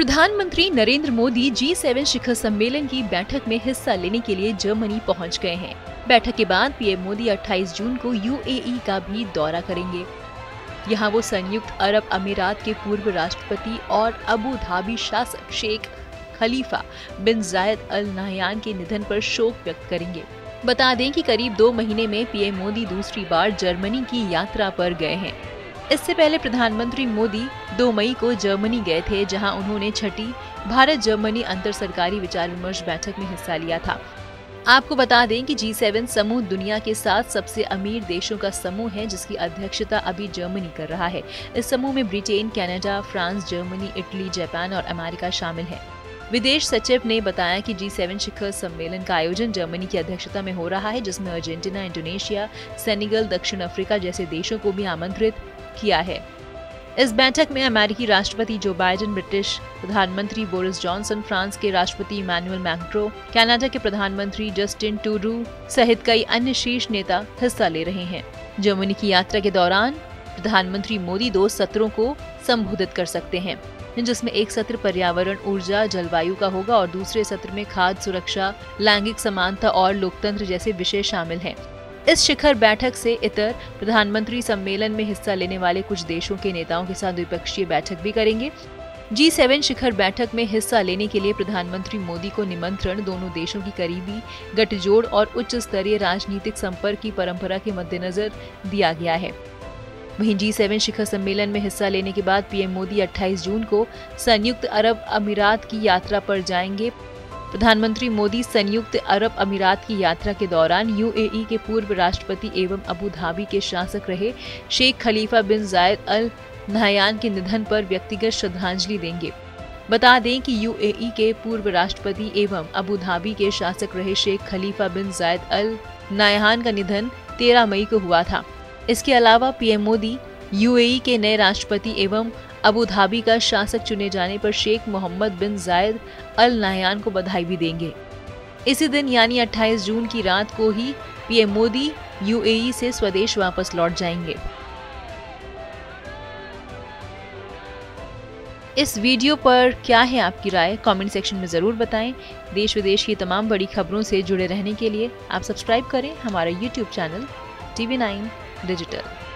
प्रधानमंत्री नरेंद्र मोदी G7 शिखर सम्मेलन की बैठक में हिस्सा लेने के लिए जर्मनी पहुंच गए हैं। बैठक के बाद पीएम मोदी 28 जून को UAE का भी दौरा करेंगे। यहां वो संयुक्त अरब अमीरात के पूर्व राष्ट्रपति और अबू धाबी शासक शेख खलीफा बिन जायद अल नहयान के निधन पर शोक व्यक्त करेंगे। बता दें कि करीब 2 महीने में पीएम मोदी दूसरी बार जर्मनी की यात्रा पर गए हैं। इससे पहले प्रधानमंत्री मोदी 2 मई को जर्मनी गए थे, जहां उन्होंने 6ठी भारत जर्मनी अंतर सरकारी विचार विमर्श बैठक में हिस्सा लिया था। आपको बता दें कि G7 समूह दुनिया के 7 सबसे अमीर देशों का समूह है, जिसकी अध्यक्षता अभी जर्मनी कर रहा है। इस समूह में Britain, Canada, France, Germany, Italy, Japan और अमेरिका शामिल है। विदेश सचिव ने बताया कि G7 शिखर सम्मेलन का आयोजन जर्मनी की अध्यक्षता में हो रहा है, जिसमें अर्जेंटीना, इंडोनेशिया, सेनेगल, दक्षिण अफ्रीका जैसे देशों को भी आमंत्रित किया है। इस बैठक में अमेरिकी राष्ट्रपति जो बाइडन, ब्रिटिश प्रधानमंत्री बोरिस जॉनसन, फ्रांस के राष्ट्रपति इमानुएल मैक्रों, कनाडा के प्रधानमंत्री जस्टिन ट्रूडो सहित कई अन्य शीर्ष नेता हिस्सा ले रहे हैं। जर्मनी की यात्रा के दौरान प्रधानमंत्री मोदी 2 सत्रों को संबोधित कर सकते हैं, जिसमें एक सत्र पर्यावरण, ऊर्जा, जलवायु का होगा और दूसरे सत्र में खाद्य सुरक्षा, लैंगिक समानता और लोकतंत्र जैसे विषय शामिल हैं। इस शिखर बैठक से इतर प्रधानमंत्री सम्मेलन में हिस्सा लेने वाले कुछ देशों के नेताओं के साथ द्विपक्षीय बैठक भी करेंगे। G7 शिखर बैठक में हिस्सा लेने के लिए प्रधानमंत्री मोदी को निमंत्रण दोनों देशों की करीबी गठजोड़ और उच्च स्तरीय राजनीतिक संपर्क की परंपरा के मद्देनजर दिया गया है। वहीं G7 शिखर सम्मेलन में हिस्सा लेने के बाद पीएम मोदी 28 जून को संयुक्त अरब अमीरात की यात्रा पर जाएंगे। प्रधानमंत्री मोदी संयुक्त अरब अमीरात की यात्रा के दौरान UAE के पूर्व राष्ट्रपति एवं अबू धाबी के शासक रहे शेख खलीफा बिन जायद अल नहयान के निधन पर व्यक्तिगत श्रद्धांजलि देंगे। बता दें कि UAE के पूर्व राष्ट्रपति एवं अबू धाबी के शासक रहे शेख खलीफा बिन जायद अल नहयान का निधन 13 मई को हुआ था। इसके अलावा पीएम मोदी UAE के नए राष्ट्रपति एवं अबू धाबी का शासक चुने जाने पर Sheikh Mohammed bin Zayed Al Nahyan को बधाई भी देंगे। इसी दिन यानी 28 जून की रात को ही पीएम मोदी UAE से स्वदेश वापस लौट जाएंगे। इस वीडियो पर क्या है आपकी राय? कमेंट सेक्शन में ज़रूर बताएं। देश विदेश की तमाम बड़ी खबरों से जुड़े रहने के लिए आप सब्सक्राइब करें हमारा YouTube चैनल टीवी9 डिजिटल।